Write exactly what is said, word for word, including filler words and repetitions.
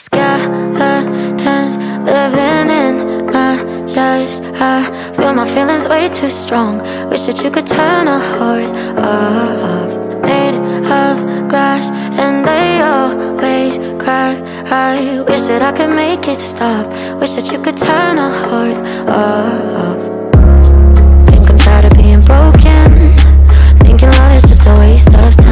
skeletons living in my chest. I feel my feelings way too strong. Wish that you could turn a heart up. Made of glass and they always crack. I wish that I could make it stop. Wish that you could turn a heart up. Think I'm tired of being broken. Thinking love is just a waste of time.